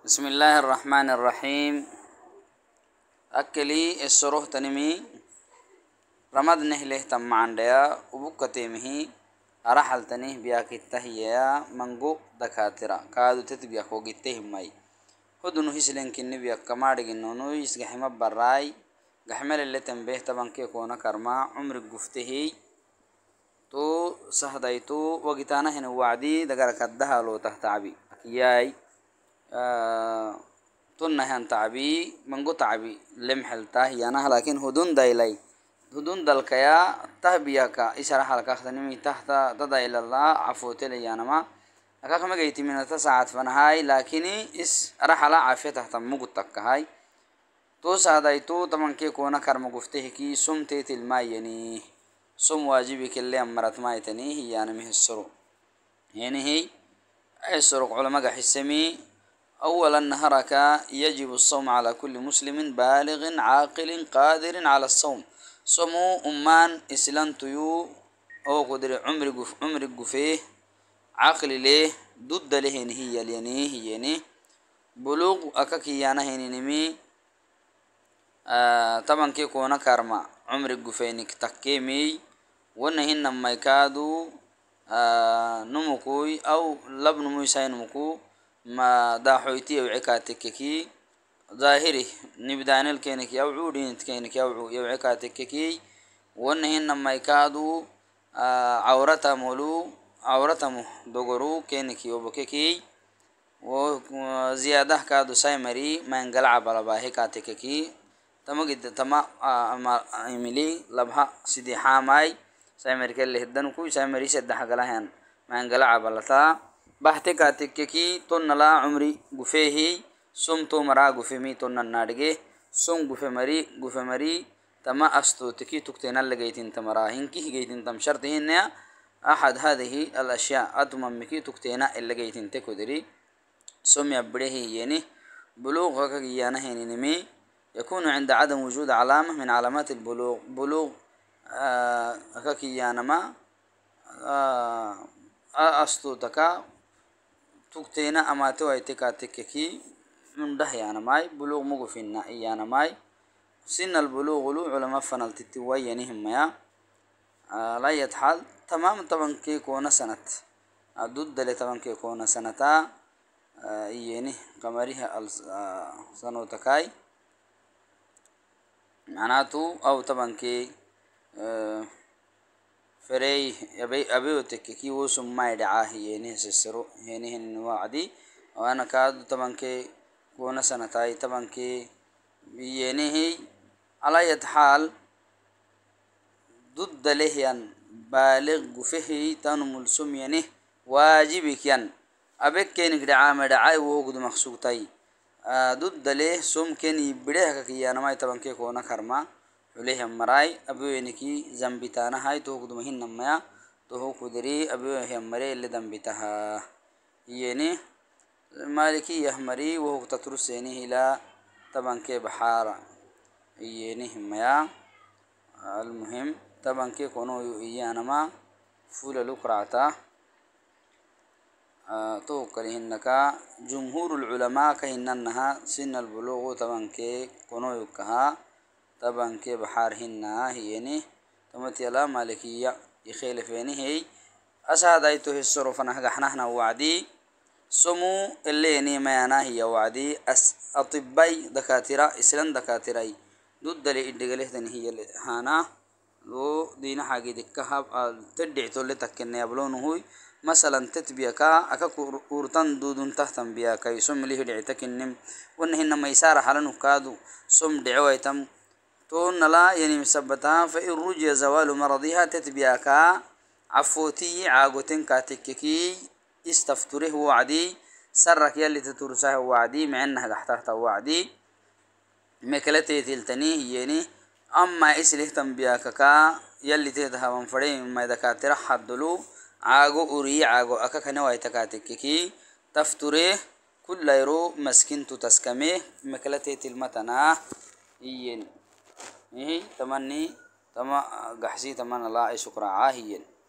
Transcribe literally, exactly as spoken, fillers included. بسم الله الرحمن الرحيم أكلي السروح تنمي رمض نهله تم عندها وبكتمه أرحل تنه بياك التهيا منجوك دكاترة كادو تتبيا خوجي تهمي هدنو هيسلين كني بيا كمارج النونو يسجحم براي جحمل اللي تنبه تبان كيكونا كرما عمر جفته تو صهديتو وقتانا هنا وعدي دكارك الدها لو تهتعبي ياي تنهن تعبي منجو تعبي لمحل تهيانا لكن هدون دايلي هدون دلكيا تهبياكا إشرح لك أختنمي تحت تدعي لله عفوت لي أنا ما أكاك ما جيت من تسعة فنهاي لكني إس رحلة عافية تحت مقطك هاي تو سعديتو طبعا كي كونا كرم قفته كي سم تيت المايني سم واجبك اللي أمرت مايتني هي أنا مه السرو يعني هي السرو علماء حسمي أولا نهارك يجب الصوم على كل مسلم بالغ عاقل قادر على الصوم صوموا أمان إسلام تيو أو قدر عمر جف عمر جفيه عاقل له ضد له هي يعني هي يعني بلوغ أكاكيانا هني نمي آه طبعا كي كونا كارما عمر جفينك تكيمي ونهن ما يكادو آه نمكوي أو لبن ميسين مكو ما داحويتي وعكاتككي ظاهري نبدأ نلكينك يوعو دينتكينك يوعو يوعكاتككي وانهن لما يكادو عورتا مولو عورتا مو دوغرو كينك يوبككي وزيادة كادو سايمري ما ينقلع بلباهي كاتككي تمجد تما عملي لبها سيدي حاماي سايمري كالي هدنكو سايمري سيدها قلاهن ما ينقلع بلتا بحث كاتككي تون لا عمري غفيه سم تو مرا غفمي تون نادغي سم غفمري غفمري تما استوتكي تكتين لغيتين تمرا هنكي غيتين تم شرطين احد هذه الاشياء اتممكي تكتين لغيتين تكدري سم يبره يعني بلوغك يانا هنينمي يكون عند عدم وجود علامه من علامات البلوغ بلوغ اكك يانا ما استوتكا تكتينا أماتو أيتكا تككي من ده يعني ماي بلوغ مغفينا يعني ماي سن البلوغ لو علماء فنال تتوي ينهم يا لا يتحال تمام طبعا كي كونا سنة ضد اللي طبعا كي كونا سنة يعني قمريها السنة تكاي معناته أو طبعا كي فري أبي أبي تككي وسم ما يدعاه يعني سسرو يعني هنوعدي وأنا كاد طبعا كي كون سنتاي طبعا كي يعني هي على يتحال ضد لهيان بالغ فيه تنمل سم يعني واجبك ين أبي كين قدعا مدعاي ووجد مخصوصتاي ضد له سم كين يبديه كي أنا ما طبعا كي كون كرما وليه مراي أبوه إنكى زنبتانا هاي توه قدمهين نمايا توه قدري أبوه همري اللي زنبتها يعني مالكي يهمري وهو تطرس يعني هلا طبعا كي بحارة يعني هميا المهم طبعا كي كونوا ييانا ما فول لقرعته توه كريهنكا جمهور العلماء كهننها سن البلوغ طبعا كي كونوا يكها طبعا كي بحارهنها هيني تمتيلا مالكية يخيلفيني هي أسعد أيتو هسرو فنحقحنا هنا وعدي سمو اللي نيمانا هي وعدي أطباء دكاترة إسلام دكاترة ضد لإدقاله تنهي هانا لو دينا حاجة دكها تدعيتو اللي تكن يبلونه هي مثلا تتبيكا أكاكو أورتان دودون تحتم بياكا يسم ليه دعيتك النم وإنهن ما يسار حالنه كادو سم دعويتم تون لا يعني مثبتها فإن رجي زوال مرضها تتبياكا عفوتي عاقوتين كاتككي استفتره وعدي سرك يلي تترسه وعدي مع أنها تحتها وعدي مكلتي تلتني يعني أما إسله تنبياكا يلي تتها منفرين مما دكاترة حدلو عاقو أوري عاقو أكاك نوايتا كاتككي تفتره كل يرو مسكنتو تسكمه مكلتي تلمتنا يعني إيه تمني تما قحسي تمنى الله شكرا عاهيا.